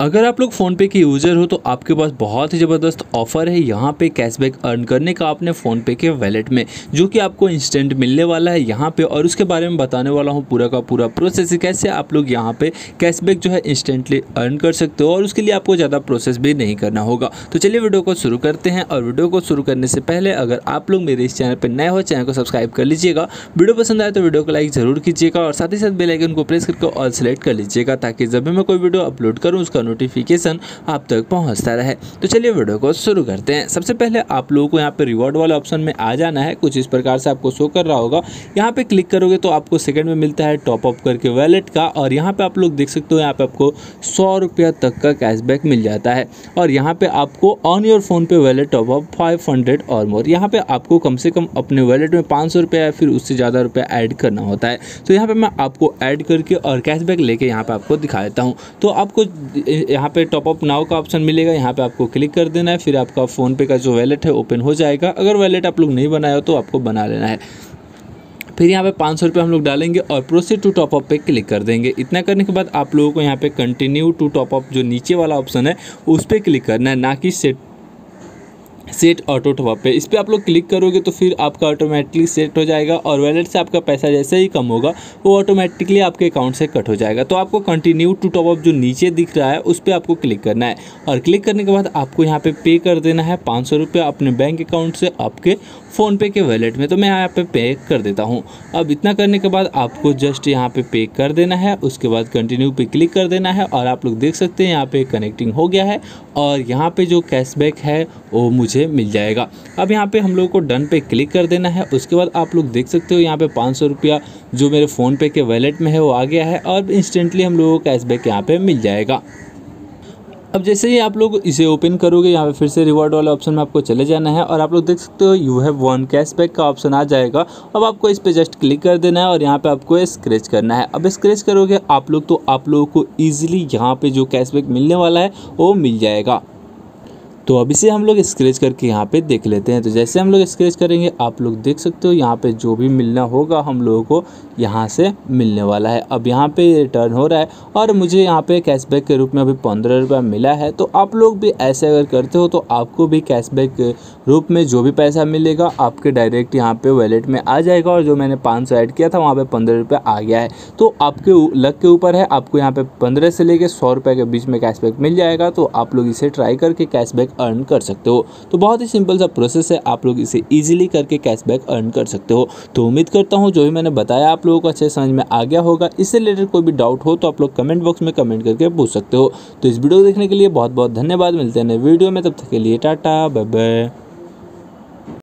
अगर आप लोग फ़ोनपे के यूज़र हो तो आपके पास बहुत ही ज़बरदस्त ऑफ़र है यहाँ पे कैशबैक अर्न करने का आपने फ़ोनपे के वैलेट में, जो कि आपको इंस्टेंट मिलने वाला है यहाँ पे। और उसके बारे में बताने वाला हूँ पूरा का पूरा प्रोसेस, कैसे आप लोग यहाँ पे कैशबैक जो है इंस्टेंटली अर्न कर सकते हो और उसके लिए आपको ज़्यादा प्रोसेस भी नहीं करना होगा। तो चलिए वीडियो को शुरू करते हैं। और वीडियो को शुरू करने से पहले अगर आप लोग मेरे इस चैनल पर नए हो, चैनल को सब्सक्राइब कर लीजिएगा, वीडियो पसंद आए तो वीडियो को लाइक ज़रूर कीजिएगा और साथ ही साथ बेल आइकन को प्रेस करके ऑल सेलेक्ट कर लीजिएगा, ताकि जब भी मैं कोई वीडियो अपलोड करूँ उसका नोटिफिकेशन आप तक पहुंचता रहे। तो चलिए वीडियो को शुरू करते हैं। सबसे पहले आप लोगों को यहाँ पे रिवॉर्ड वाले ऑप्शन में आ जाना है। कुछ इस प्रकार से आपको शो कर रहा होगा, यहाँ पे क्लिक करोगे तो आपको सेकंड में मिलता है टॉप अप करके वैलेट का। और यहाँ पे आप लोग देख सकते हो, यहाँ पे आपको 100 रुपया तक का कैशबैक मिल जाता है। और यहाँ पे आपको on your PhonePe wallet top up 500 और मोर, यहाँ पे आपको कम से कम अपने वैलेट में 500 रुपया या फिर उससे ज़्यादा रुपया ऐड करना होता है। तो यहाँ पर मैं आपको ऐड करके और कैशबैक लेके यहाँ पर आपको दिखा देता हूँ। तो आपको यहाँ पे टॉप अप नाउ का ऑप्शन मिलेगा, यहाँ पे आपको क्लिक कर देना है, फिर आपका फ़ोनपे का जो वैलेट है ओपन हो जाएगा। अगर वैलेट आप लोग नहीं बनाए हो तो आपको बना लेना है। फिर यहाँ पे 500 रुपये हम लोग डालेंगे और प्रोसीड टू टॉप अप पे क्लिक कर देंगे। इतना करने के बाद आप लोगों को यहाँ पे कंटिन्यू टू टॉप अप जो नीचे वाला ऑप्शन है उस पर क्लिक करना है, ना कि सेट ऑटो टॉपअप पे। इस पर आप लोग क्लिक करोगे तो फिर आपका ऑटोमेटिकली सेट हो जाएगा और वैलेट से आपका पैसा जैसे ही कम होगा वो ऑटोमेटिकली आपके अकाउंट से कट हो जाएगा। तो आपको कंटिन्यू टू टॉपअप जो नीचे दिख रहा है उस पर आपको क्लिक करना है। और क्लिक करने के बाद आपको यहाँ पे पे कर देना है 500 रुपये अपने बैंक अकाउंट से आपके फ़ोनपे के वैलेट में। तो मैं यहाँ पर पे कर देता हूँ। अब इतना करने के बाद आपको जस्ट यहाँ पर पे कर देना है, उसके बाद कंटिन्यू पे क्लिक कर देना है। और आप लोग देख सकते हैं यहाँ पर कनेक्टिंग हो गया है और यहाँ पर जो कैशबैक है वो मुझे मिल जाएगा। अब यहाँ पे हम लोगों को डन पे क्लिक कर देना है। उसके बाद आप लोग देख सकते हो यहाँ पे 500 रुपया जो मेरे फ़ोन पे के वैलेट में है वो आ गया है और इंस्टेंटली हम लोगों को कैशबैक यहाँ पे मिल जाएगा। अब जैसे ही आप लोग इसे ओपन करोगे, यहाँ पे फिर से रिवॉर्ड वाला ऑप्शन में आपको चले जाना है और आप लोग देख सकते हो यू हैव वन कैशबैक का ऑप्शन आ जाएगा। अब आपको इस पे जस्ट क्लिक कर देना है और यहाँ पे आपको स्क्रैच करना है। अब स्क्रैच करोगे आप लोग तो आप लोगों को ईजिली यहाँ पे जो कैशबैक मिलने वाला है वो मिल जाएगा। तो अब इसे हम लोग स्क्रैच करके यहाँ पे देख लेते हैं। तो जैसे हम लोग स्क्रैच करेंगे आप लोग देख सकते हो यहाँ पे जो भी मिलना होगा हम लोगों को यहाँ से मिलने वाला है। अब यहाँ पे रिटर्न हो रहा है और मुझे यहाँ पे कैशबैक के रूप में अभी 15 रुपया मिला है। तो आप लोग भी ऐसे अगर करते हो तो आपको भी कैशबैक के रूप में जो भी पैसा मिलेगा आपके डायरेक्ट यहाँ पर वैलेट में आ जाएगा। और जो मैंने 500 ऐड किया था वहाँ पर 15 रुपया आ गया है। तो आपके लक के ऊपर है, आपको यहाँ पर 15 से लेकर 100 रुपये के बीच में कैशबैक मिल जाएगा। तो आप लोग इसे ट्राई करके कैशबैक अर्न कर सकते हो। तो बहुत ही सिंपल सा प्रोसेस है, आप लोग इसे इजीली करके कैशबैक अर्न कर सकते हो। तो उम्मीद करता हूँ जो भी मैंने बताया आप लोगों को अच्छे समझ में आ गया होगा। इससे रिलेटेड कोई भी डाउट हो तो आप लोग कमेंट बॉक्स में कमेंट करके पूछ सकते हो। तो इस वीडियो को देखने के लिए बहुत बहुत धन्यवाद। मिलते हैं नए वीडियो में, तब तक के लिए टाटा बाय बाय।